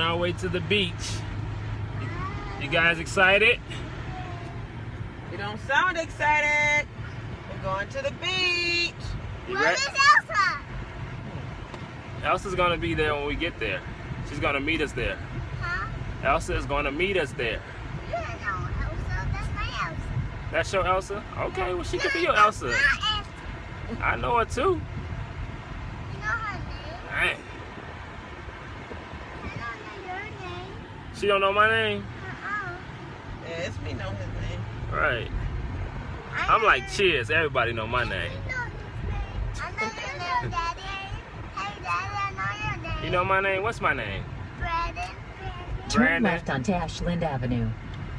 on our way to the beach. You guys excited? You don't sound excited. We're going to the beach. Where is Elsa? Elsa's gonna be there when we get there. She's gonna meet us there. Huh? Elsa is gonna meet us there. Yeah, no, Elsa, that's my Elsa. That's your Elsa? Okay, well she could be your Elsa. My Elsa. I know her too. You know her name? Dang. I don't know your name. She don't know my name? Yeah, it's me know his name. Right. I'm like, cheers, everybody know my name. I know your name, Daddy. Hey, Daddy, I know your name. You know my name? What's my name? Brandon. Turn left on Tash Lind Avenue.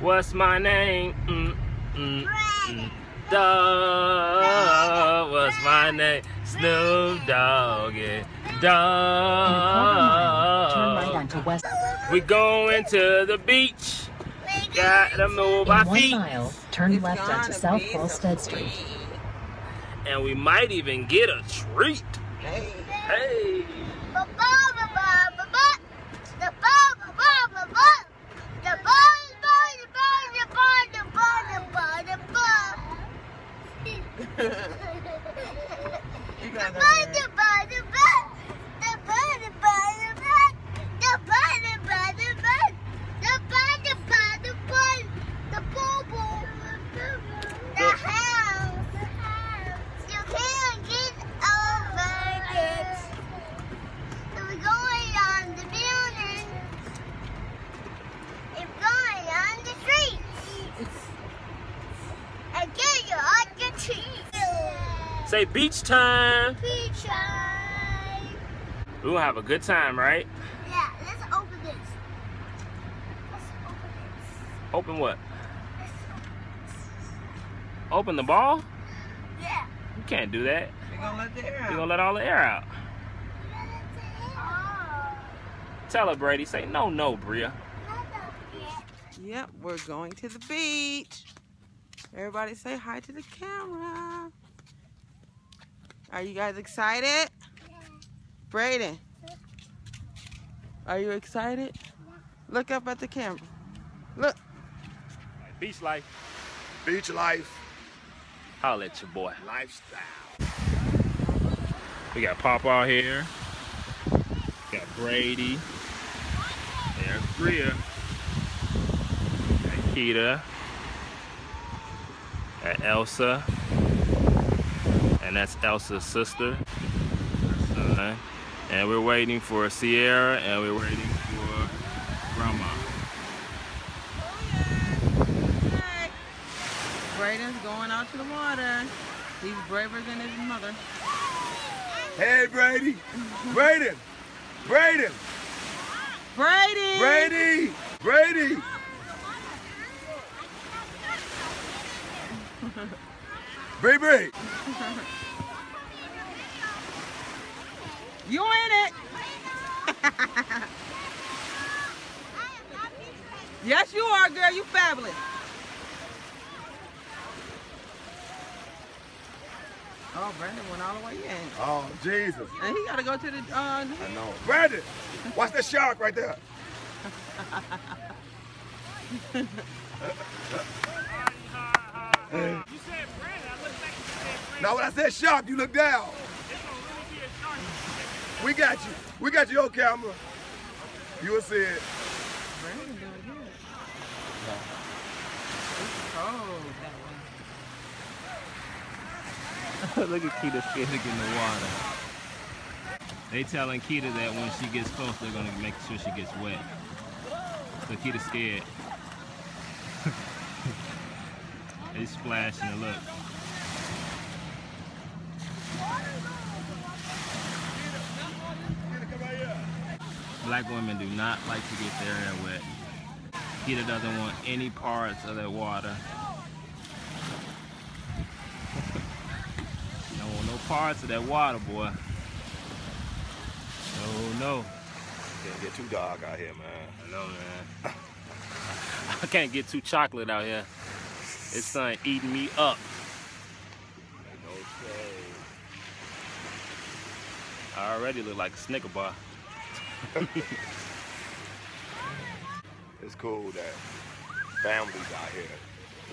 What's my name? Dog. What's my name? Snoop Doggy Dog. Turn right onto West. We going to the beach. Gotta move our feet. 1 mile, turn left onto South Paul Street. And we might even get a treat. Hey. Hey. Say beach time. Beach time. We're gonna have a good time, right? Yeah, let's open this. Let's open this. Open what? Let's open this. Open the ball? Yeah. You can't do that. We're gonna let the air out. We're gonna let all the air out. We're gonna let the air out. Tell her, Brady. Say no, no, Bria. Yep, we're going to the beach. Everybody say hi to the camera. Are you guys excited? Yeah. Brayden, are you excited? Yeah. Look up at the camera. Look. Beach life. Beach life. Holla at your boy. Lifestyle. We got Pop out here. We got Brady. There's Bria. Got Keita. Got Elsa. And that's Elsa's sister. And we're waiting for Sierra, and we're waiting for Grandma. Hi. Brayden's going out to the water. He's braver than his mother. Hey, Brady. Brayden. Brayden. Brady. Brady. Brady. Brady. Baby! You in it! Yes, you are, girl. You fabulous. Oh, Brandon went all the way in. Oh, Jesus. And he got to go to the... I know. Brandon! Watch that shark right there. You said Brandon. Now when I said sharp, you look down. We got you. We got your camera. You will see it. Brandon doing it. It's cold, that one. Look at Keita scared to get in the water. They telling Keita that when she gets close, they're gonna make sure she gets wet. So Keita's scared. They splashing a look. Black women do not like to get their hair wet. Keita doesn't want any parts of that water. Don't want no parts of that water, boy. Oh no. Can't get too dark out here, man. I know, man. I can't get too chocolate out here. This sun eating me up. I already look like a Snicker bar. it's cool that families out here.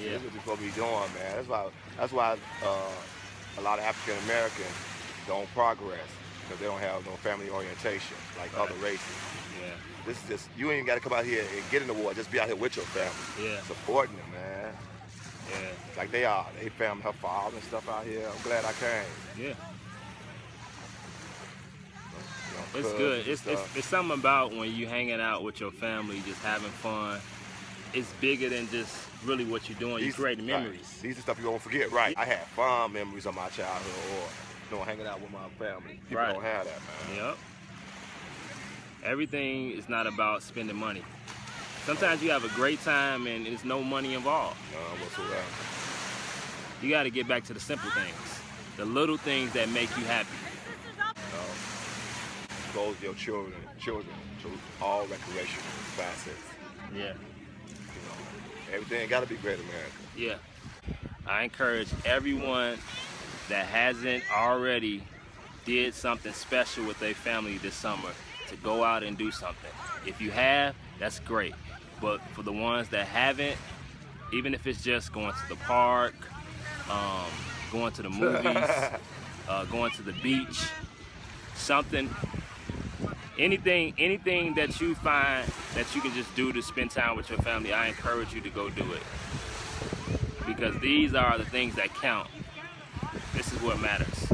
Yeah. This is what you're supposed to be doing, man. That's why a lot of African Americans don't progress, because they don't have no family orientation like right. other races. Yeah. This is just, you ain't even got to come out here and get in the war. Just be out here with your family. Yeah. Supporting them, man. Yeah. Like they are. They family, her father and stuff out here. I'm glad I came. Yeah. It's good. It's something about when you hanging out with your family, just having fun. It's bigger than just really what you're doing. You're creating memories. Right. These are stuff you won't forget, right? I had fond memories of my childhood, or you know, hanging out with my family. People right. don't have that, man. Yep. Everything is not about spending money. Sometimes you have a great time and there's no money involved. No, whatsoever. You got to get back to the simple things, the little things that make you happy. Expose your children to all recreational facets. Yeah. You know, everything got to be Great America. Yeah. I encourage everyone that hasn't already did something special with their family this summer to go out and do something. If you have, that's great. But for the ones that haven't, even if it's just going to the park, going to the movies, going to the beach, something, anything that you find that you can just do to spend time with your family, I encourage you to go do it, because these are the things that count. This is what matters,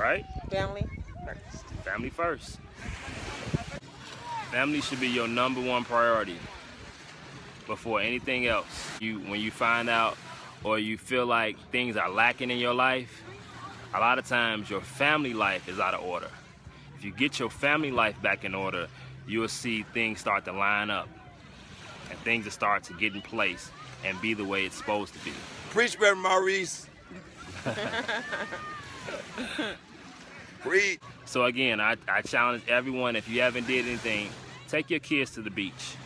right? Family first. Family first. Family should be your #1 priority before anything else. When you find out or you feel like things are lacking in your life, a lot of times your family life is out of order. If you get your family life back in order, you'll see things start to line up and things will start to get in place and be the way it's supposed to be. Preach, Reverend Maurice. Preach. So again, I challenge everyone, if you haven't did anything, take your kids to the beach.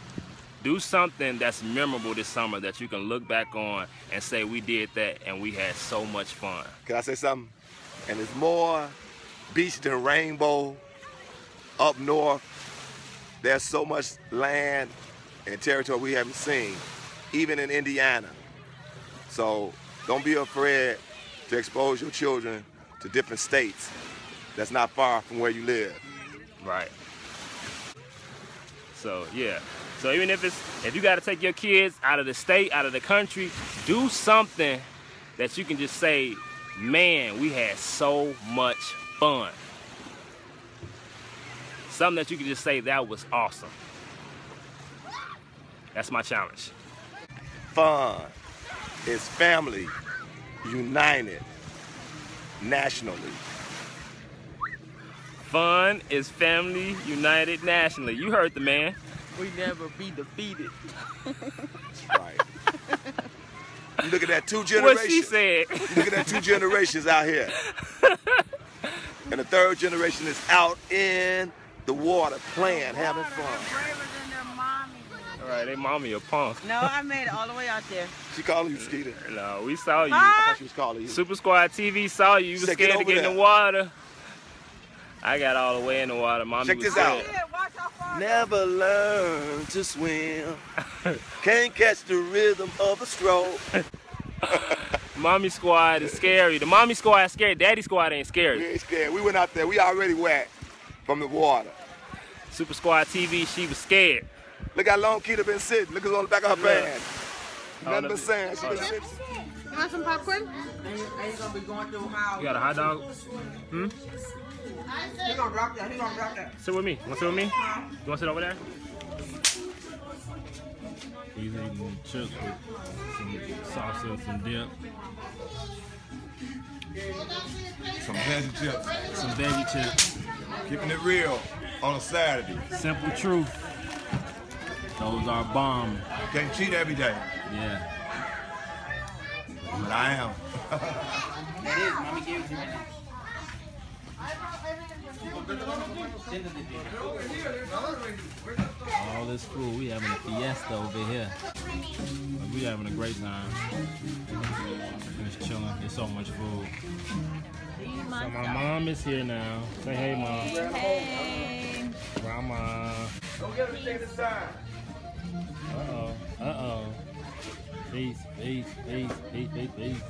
Do something that's memorable this summer that you can look back on and say, we did that and we had so much fun. Can I say something? And it's more beach than rainbow up north. There's so much land and territory we haven't seen, even in Indiana. So don't be afraid to expose your children to different states that's not far from where you live. Right. So, yeah. So even if you got to take your kids out of the state, out of the country, do something that you can just say, man, we had so much fun. Something that you can just say, that was awesome. That's my challenge. Fun is family united nationally. Fun is family united nationally. You heard the man. We never be defeated. That's right. You look at that 2 generations. What she said. You look at that 2 generations out here. And the 3rd generation is out in the water playing, having fun. All right, they mommy a punk. No, I made it all the way out there. She called you, Skeeter. No, we saw you. I thought she was calling you. Super Squad TV saw you. You was scared to get in the water. I got all the way in the water. Mommy check this out. Never learn to swim. Can't catch the rhythm of a stroke. Mommy Squad is scary. The Mommy Squad is scary. Daddy Squad ain't scary. We ain't scared. We went out there. We already whacked from the water. Super Squad TV, she was scared. Look how long Keita been sitting. Look what's on the back of her pants. Nothing been saying. She been sitting. You want some popcorn? Ain't gonna be going through how. You got a hot dog? Hmm? He's gonna rock that. He's gonna rock that. Sit with me. Wanna sit with me? You wanna sit over there? He's eating chips with some salsa, some dip. Some veggie chips. Some veggie chips. Keeping it real on a Saturday. Simple Truth. Those are bomb. Can't cheat every day. Yeah. But I am. That is, mommy gave it to me. All this food, we having a fiesta over here. We having a great time. Just chilling. There's so much food. So my mom is here now. Say hey, mom. Hey. Grandma. Don't get him to take the sign. Uh-oh. Peace, peace, peace, peace, peace, peace.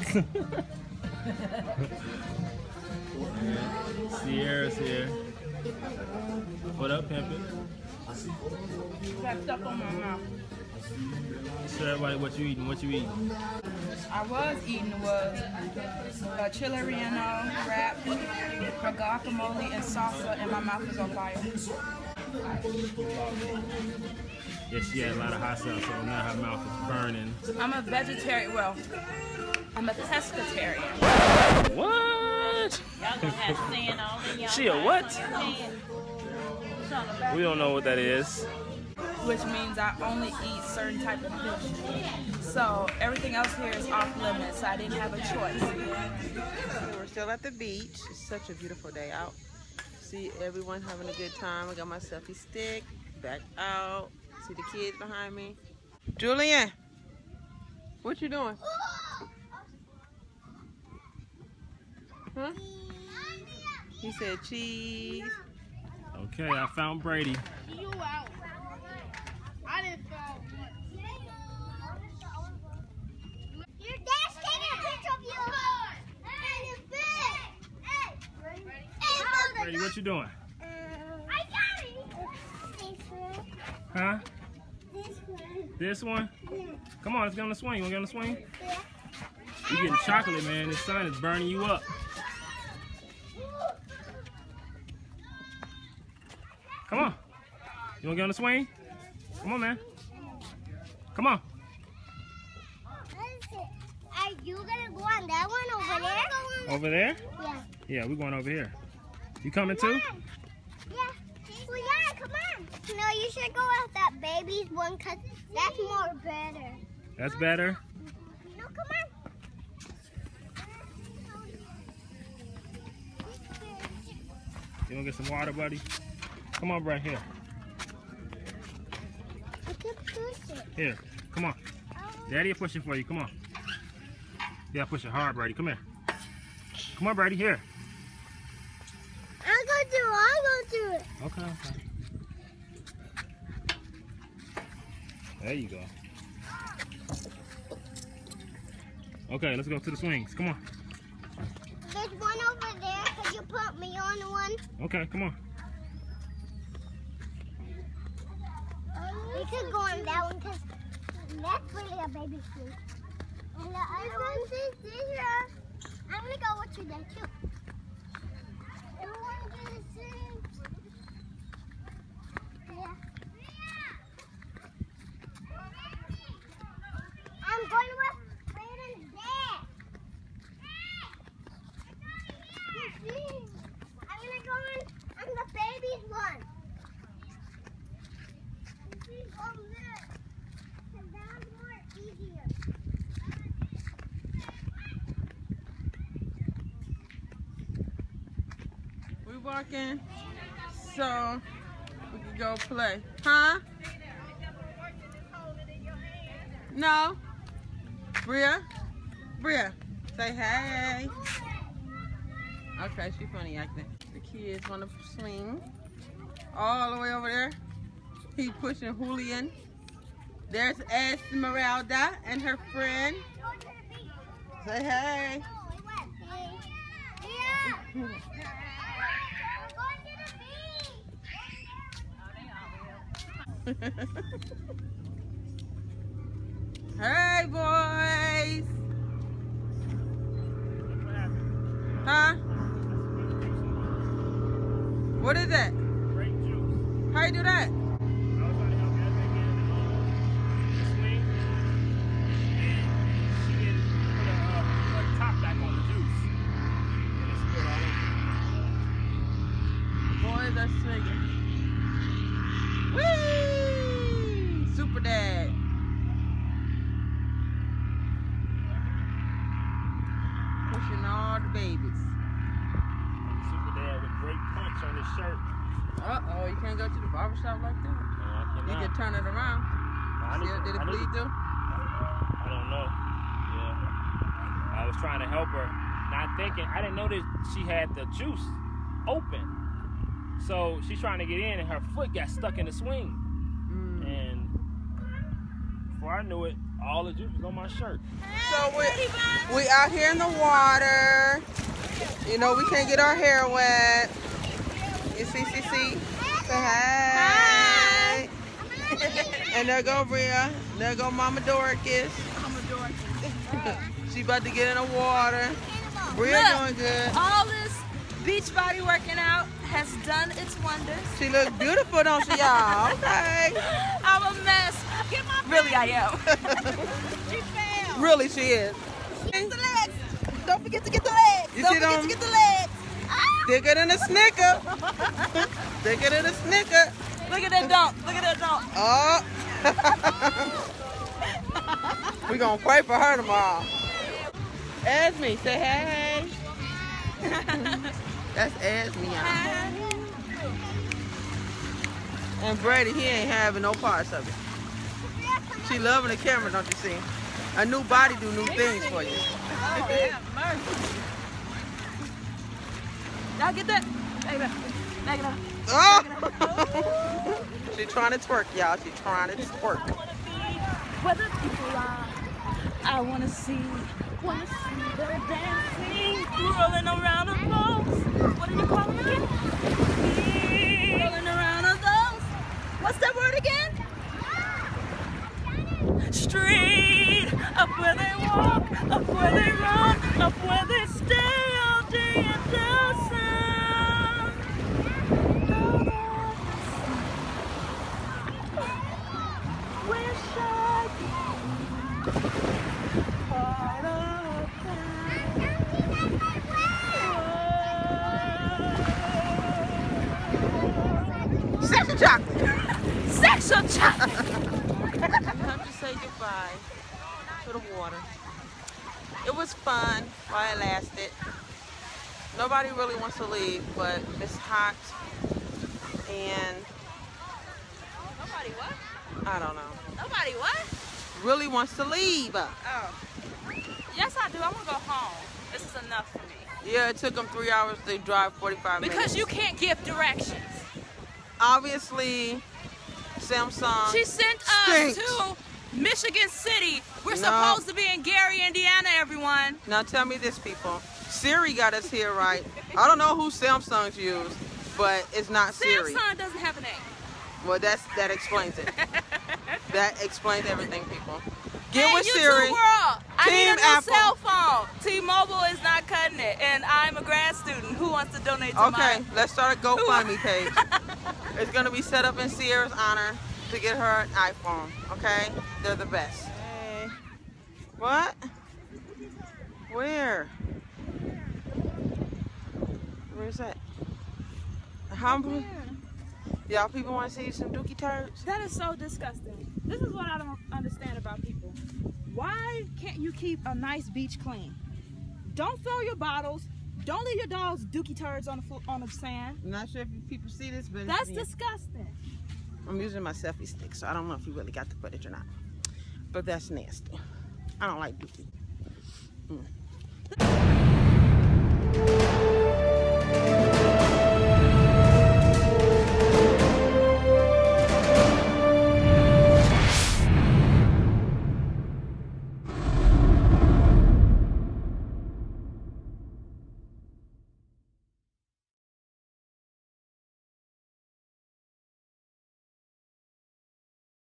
Peace. Sierra's here. What up, Pimpin'? Got stuff on my mouth. Tell everybody what you eating, I was eating a chilaquiles wrap, a guacamole and salsa, and my mouth is on fire. Yeah, she had a lot of hot sauce, so now her mouth is burning. I'm a vegetarian, well, I'm a pescatarian. What? Y'all gonna have sand all in y'all. She a what? We don't know what that is. Which means I only eat certain type of fish. So everything else here is off limits. So I didn't have a choice. We're still at the beach. It's such a beautiful day out. See everyone having a good time. I got my selfie stick. Back out. See the kids behind me. Julian, what you doing? Huh? He said cheese. Okay, I found Brady. You out. I didn't fall once. Your dad's taking a picture of you. Hey, it's big. Hey, Brady. Hey, Brady, what you doing? I got it. This one. Huh? This one. This one? Yeah. Come on, let's get on the swing. You want to get on the swing? Yeah. You're getting chocolate, man. This sun is burning you up. Come on. You want to get on the swing? Come on, man. Come on. Are you gonna go on that one over there? Over there? Yeah. Yeah, we're going over here. You coming too? Yeah. Well, yeah, come on. No, you should go out that baby's one because that's more better. That's better? No, come on. You wanna get some water, buddy? Come on, right here. Here, come on. Daddy will push it for you, come on. Yeah, push it hard, Brady, come here. Come on, Brady, here. I'll go do it. Okay. There you go. Okay, let's go to the swings, come on. There's one over there, could you put me on one? Okay, come on. We could go on that one because that's really a baby food. And the other one is this here. I'm going to go with you there too. Everyone do the same. Yeah. I'm going with Brayden's dad. I'm going to go on the baby's one. Over there, and that's more easier. We walking, so we can go play, huh? No, Bria, say hey. Okay, she funny acting. The kids wanna swing all the way over there. He's pushing Julian. There's Esmeralda and her friend. Say hey. Hey, boys. Huh? What is that? How you do that? She had the juice open, So she's trying to get in, and her foot got stuck in the swing. And before I knew it, all the juice was on my shirt. So we out here in the water. You know, we can't get our hair wet. It's CCC. Say hi. Hi. And there go Rhea. There go Mama Dorcas. Mama Dorcas. She about to get in the water. Rhea doing good. All this beach body working out has done its wonders. She looks beautiful, don't she, y'all? Okay. I'm a mess. Get my really, I am. She fell. Really, she is. Get the legs. Don't forget to get the legs. You don't forget to get the legs. Thicker than a snicker. Thicker than a snicker. Look at that dunk. Look at that dunk. Oh. We're going to pray for her tomorrow. Esme, say hey. That's Esme. Hi. And Brady, he ain't having no parts of it. She loving the camera, don't you see? A new body do new things for you. Oh, yeah, mercy. Y'all get that? Back it up. Oh! She trying to twerk, y'all. She trying to twerk. I wanna be where the people are. I wanna see them dancing, rolling around the boats. What do you call them again? Rolling around the boats. What's that word again? Street, up where they walk, up where they run, up where they stay all day and night. Sexual chocolate. Sexual chocolate. Time to say goodbye to the water. It was fun while it lasted. Nobody really wants to leave, but it's hot and nobody what? I don't know. Nobody what? Really wants to leave. Oh. Yes, I do. I want to go home. This is enough for me. Yeah, it took them 3 hours to drive 45 minutes. Because you can't give directions. Obviously, Samsung she sent stinks. Us to Michigan City. We're supposed to be in Gary, Indiana, everyone. Now tell me this, people. Siri got us here, right? I don't know who Samsung's used, but it's not Siri. Samsung doesn't have a name. Well, that explains it. That explains everything, people. Get with Siri. Team Apple. I need a new cell phone. T-Mobile is not cutting it, and I'm a grad student who wants to donate to mine. Okay, let's start a GoFundMe page. It's going to be set up in Sierra's honor to get her an iPhone, okay? They're the best. Hey. What? Where? Where's that? How? Y'all people want to see some dookie turds? That is so disgusting. This is what I don't understand about people. Why can't you keep a nice beach clean? Don't throw your bottles. Don't leave your dog's dookie turds on the sand. I'm not sure if you people see this, but that's disgusting. I'm using my selfie stick, so I don't know if you really got the footage or not. But that's nasty. I don't like dookie. Mm.